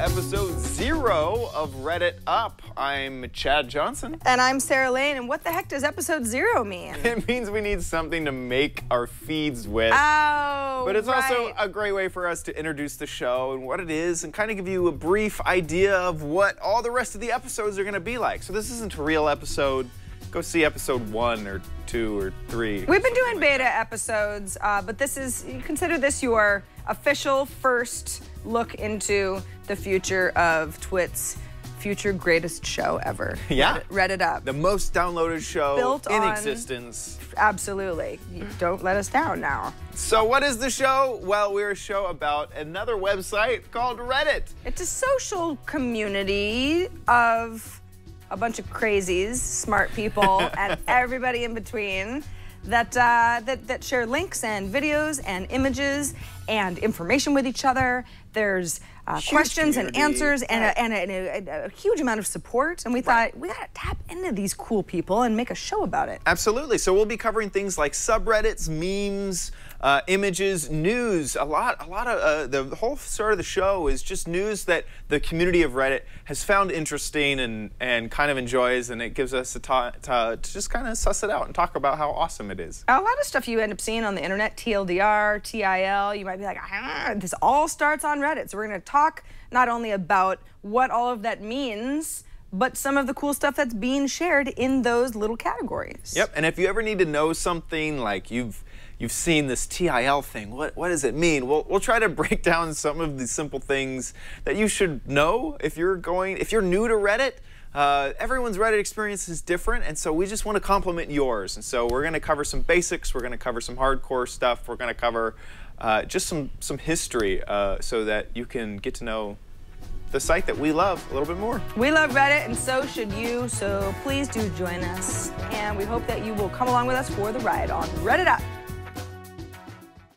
to episode 0 of Reddit Up. I'm Chad Johnson. And I'm Sarah Lane. And what the heck does episode 0 mean? It means we need something to make our feeds with. Oh, but it's right. Also a great way for us to introduce the show and what it is and kind of give you a brief idea of what all the rest of the episodes are going to be like. So this isn't a real episode. Go see episode 1 or 2 or 3. We've been doing beta episodes, but this is, you consider this your official first look into the future of TWiT's future greatest show ever. Yeah. Reddit Up. The most downloaded show in existence. Absolutely. You don't let us down now. So what is the show? Well, we're a show about another website called Reddit. It's a social community of a bunch of crazies, smart people, and everybody in between that share links and videos and images and information with each other. There's questions and answers and a huge amount of support. And we thought, we gotta tap into these cool people and make a show about it. Absolutely. So we'll be covering things like subreddits, memes, images, news. A lot of the whole start of the show is just news that the community of Reddit has found interesting and kind of enjoys, and it gives us to just kind of suss it out and talk about how awesome it is. A lot of stuff you end up seeing on the internet, TLDR, TIL. You might be like, this all starts on Reddit. So we're going to talk not only about what all of that means, but some of the cool stuff that's being shared in those little categories. Yep. And if you ever need to know something, like you've seen this TIL thing, what does it mean? We'll try to break down some of the simple things that you should know if you're new to Reddit. Everyone's Reddit experience is different, and so we just want to complement yours. And so we're going to cover some basics. We're going to cover some hardcore stuff. We're going to cover just some history so that you can get to know the site that we love a little bit more. We love Reddit, and so should you, so please do join us. And we hope that you will come along with us for the ride on Reddit Up.